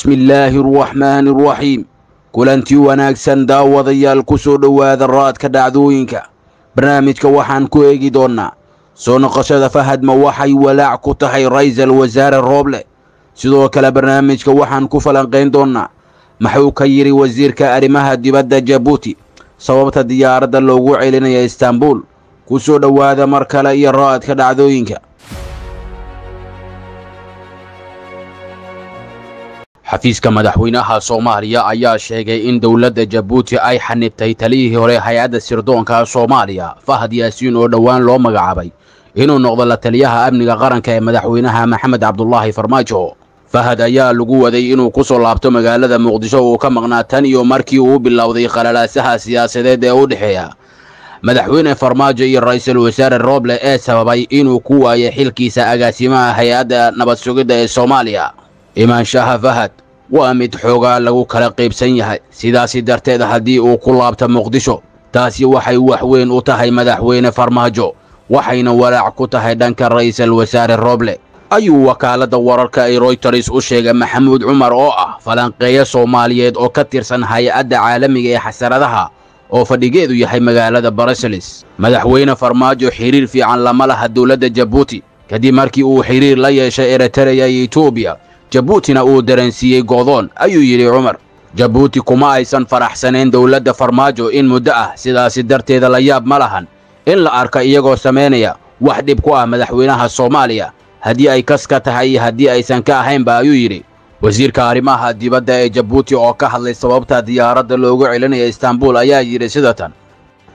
بسم الله الرحمن الرحيم كولانتي وانا سندا وضيا الكسود وذرات كدعدوينك برنامجك وحان كويجي دونا سون قشد فهد موحي ولاع كتحي رئيس الوزارة الروبلي سيدو كلا برنامجك وحان كفلانقين دونا محو كيري وزيرك أرمها دبادة جيبوتي صوابت ديارة اللوغوع لنا يا اسطنبول كسود وذا مركلا يرات كدعدوينك xafiiska madaxweynaha Soomaaliya ayaa sheegay in dawladda Jabuuti ay xanibtay taliyihii hore hay'adda sirdoonka Soomaaliya Fahad Yaasiin oo dhawaan loo magacaabay inuu noqdo la taliyaha amniga qaranka ee madaxweynaha Maxamed Cabd Ullaahi Farmaajo Fahad ayaa lagu waday inuu ku soo laabto magaalada Muqdisho oo ka maqnaa tan iyo markii uu bilowday qalalaasaha siyaasadeed ee u dhexeeya madaxweyne Farmaajo iyo ra'iisul wasaare Roble ee sababay inuu ku waayo xilkiisa agaasimaha hay'adda nabad sugidda ee Soomaaliya imaanshaha Fahad waa mid xoogaa lagu kala qaybsan yahay sidaasi darteed haddii uu ku laabto Muqdisho taasi waxay wax weyn u tahay madaxweyne Farmaajo waxayna walaac ku tahay dhanka ra'iisul wasaare Roble ayuu wakaaladda wararka ee Reuters u sheegay Maxamuud Cumar oo ah falanqeeya Soomaaliyeed oo ka tirsan hay'adda caalamiga ee xasaradaha oo fadhigeedu yahay magaalada Brussels madaxweyne Farmaajo xiriir fiican lama laha dawladda Jabuuti kadib markii uu xiriir la yeeshay Eritrea iyo Ethiopia Jabuutina uu daransiiyay go'doon ayuu yiri Umar Jabuuti kuma aysan faraxsaneen dawladda Farmaajo in muddo ah sidaasi darteed la yaab ma lahan in la arka iyagoo sameynaya wax dhib ku ah madaxweynaha Soomaaliya haddii ay kaska tahay haddii aysan ka ahaynba ayuu yiri wasiirka arrimaha dibadda ee Jabuuti oo ka hadlay sababta diyaaradda loogu celinaya Istanbul ayaa yiri sidatan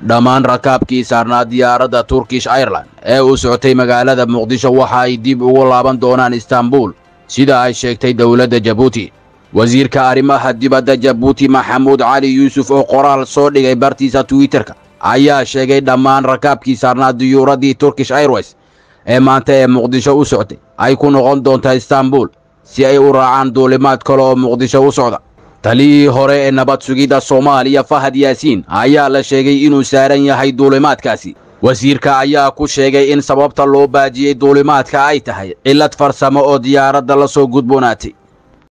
dhammaan rakaabkii saarnaa diyaaradda Turkish Airlines ee u socotay magaalada Muqdisho waxa ay dib ugu laaban doonaan Istanbul sida ay sheegtay dawladda Jabuuti wasiirka arrimaha dibadda Jabuuti Maxamuud Cali Yuusuf oo qoraal soo dhigay bartiisa Twitterka ayaa sheegay dhammaan rakaabkii saarnaa diyaaradda Turkish Airlines ee maanta ee Muqdisho u socotay ay ku noqon doontaa Istanbul si ay u raacaan duulimaad kale oo Muqdisho u socda taliyihii hore ee nabad sugidda Soomaaliya Fahad Yaasiin ayaa la sheegay inuu saaran yahay duulimaadkaasi wasiirka ayaa ku sheegay in sababta loo baajiyay duulimaadka ay tahay cilad farsamo oo diyaaradda la soo gudboonaatay